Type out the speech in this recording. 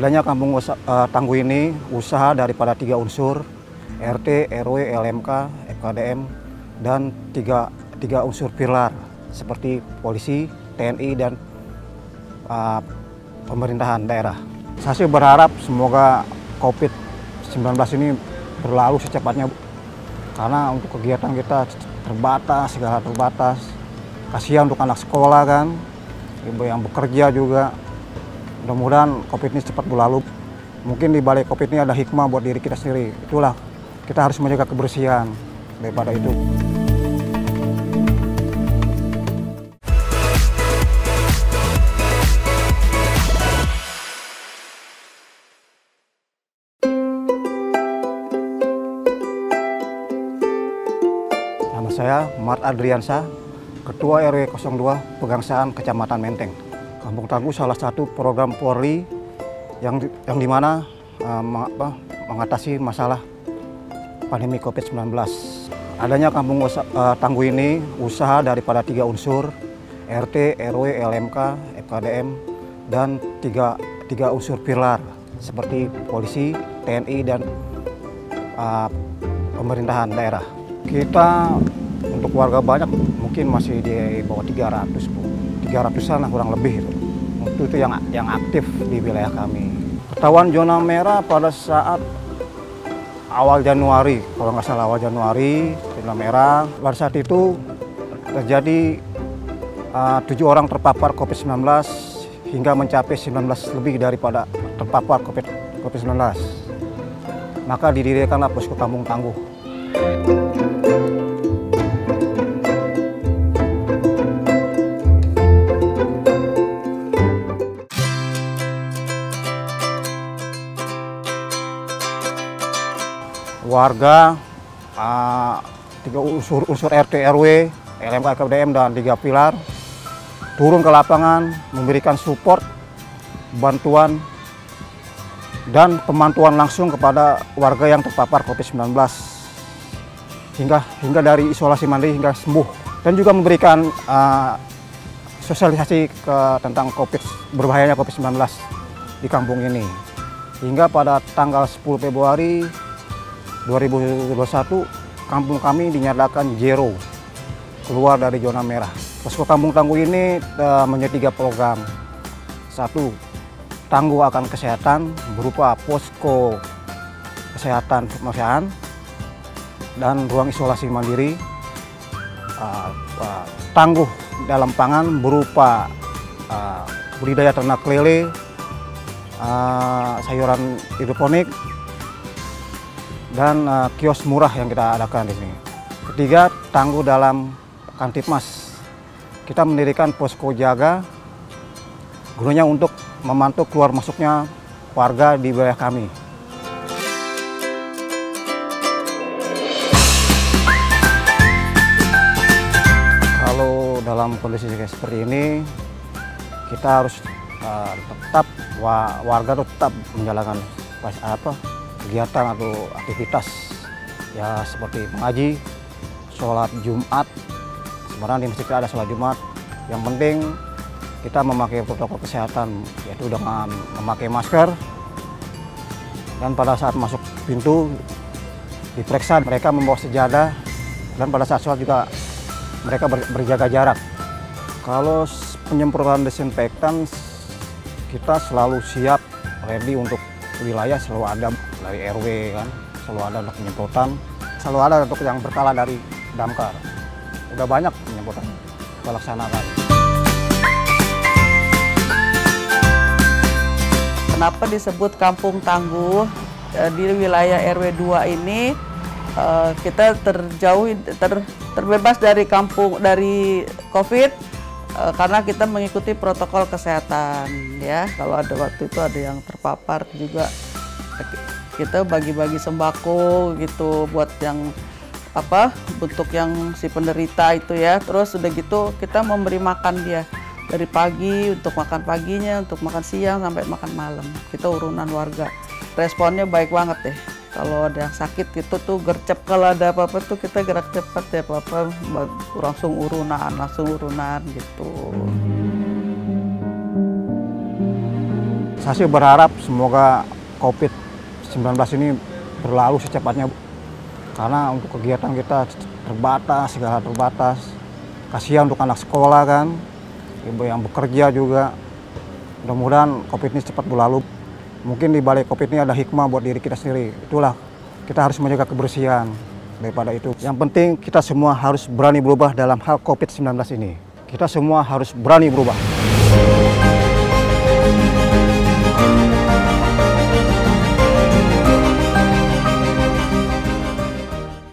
Adanya Kampung Tangguh ini usaha daripada 3 unsur, RT, RW, LMK, FKDM, dan tiga unsur pilar seperti polisi, TNI, dan pemerintahan daerah. Saya sih berharap semoga COVID-19 ini berlalu secepatnya, karena untuk kegiatan kita terbatas, segala terbatas. Kasihan untuk anak sekolah kan, ibu yang bekerja juga. Mudah-mudahan COVID ini cepat berlalu. Mungkin di balik COVID ini ada hikmah buat diri kita sendiri. Itulah, kita harus menjaga kebersihan daripada itu. Nama saya Mart Adriansa, Ketua RW 02 Pegangsaan, Kecamatan Menteng. Kampung Tangguh salah satu program Polri yang dimana mengatasi masalah pandemi COVID-19. Adanya Kampung Tangguh ini usaha daripada 3 unsur, RT, RW, LMK, FKDM, dan tiga unsur pilar seperti polisi, TNI, dan pemerintahan daerah. Kita untuk warga banyak mungkin masih di bawah 300, Bu. 300-an lah kurang lebih itu. Itu yang aktif di wilayah kami. Ketahuan zona merah pada saat awal Januari, kalau nggak salah awal Januari, zona merah. Pada saat itu terjadi 7 orang terpapar COVID-19 hingga mencapai 19 lebih daripada terpapar COVID-19. Maka didirikanlah posko Kampung Tangguh. Warga, 3 unsur RT, RW, LMK, FKDM, dan 3 pilar turun ke lapangan memberikan support, bantuan, dan pemantauan langsung kepada warga yang terpapar COVID-19 hingga dari isolasi mandiri hingga sembuh, dan juga memberikan sosialisasi tentang berbahayanya COVID-19 di kampung ini. Hingga pada tanggal 10 Februari 2021, kampung kami dinyatakan zero, keluar dari zona merah. Posko Kampung Tangguh ini menjadi 3 program. 1. Tangguh akan kesehatan berupa posko kesehatan kemasyarakat dan ruang isolasi mandiri. Tangguh dalam pangan berupa budidaya ternak lele, sayuran hidroponik, dan kios murah yang kita adakan di sini. Ketiga, Tangguh dalam Kantipmas. Kita mendirikan posko jaga gunanya untuk memantau keluar masuknya warga di wilayah kami. Kalau dalam kondisi seperti ini, kita harus tetap warga tetap menjalankan kegiatan atau aktivitas ya, seperti mengaji, sholat Jumat. Sebenarnya di masjid ada sholat Jumat. Yang penting kita memakai protokol kesehatan, yaitu dengan memakai masker, dan pada saat masuk pintu diperiksa mereka membawa sejadah, dan pada saat sholat juga mereka berjaga jarak. Kalau penyemprotan desinfektan, kita selalu siap ready untuk wilayah, selalu ada dari RW kan, selalu ada untuk penyemprotan, selalu ada untuk yang berkala dari damkar. Udah banyak penyemprotan kita laksanakan. Kenapa disebut Kampung Tangguh? Di wilayah RW 2 ini kita terbebas dari COVID karena kita mengikuti protokol kesehatan ya. Kalau ada waktu itu ada yang terpapar juga, kita bagi-bagi sembako gitu buat yang untuk yang si penderita itu ya. Terus udah gitu kita memberi makan dia dari pagi, untuk makan paginya, untuk makan siang, sampai makan malam. Kita urunan warga, responnya baik banget deh. Kalau ada yang sakit itu tuh gercep, kalau ada apa-apa tuh kita gerak cepat ya, langsung urunan, gitu. Saya sih berharap semoga COVID-19 ini berlalu secepatnya. Karena untuk kegiatan kita terbatas, segala terbatas. Kasihan untuk anak sekolah kan, ibu yang bekerja juga. Mudah-mudahan COVID ini cepat berlalu. Mungkin di balik COVID ini ada hikmah buat diri kita sendiri. Itulah, kita harus menjaga kebersihan daripada itu. Yang penting kita semua harus berani berubah dalam hal COVID-19 ini. Kita semua harus berani berubah.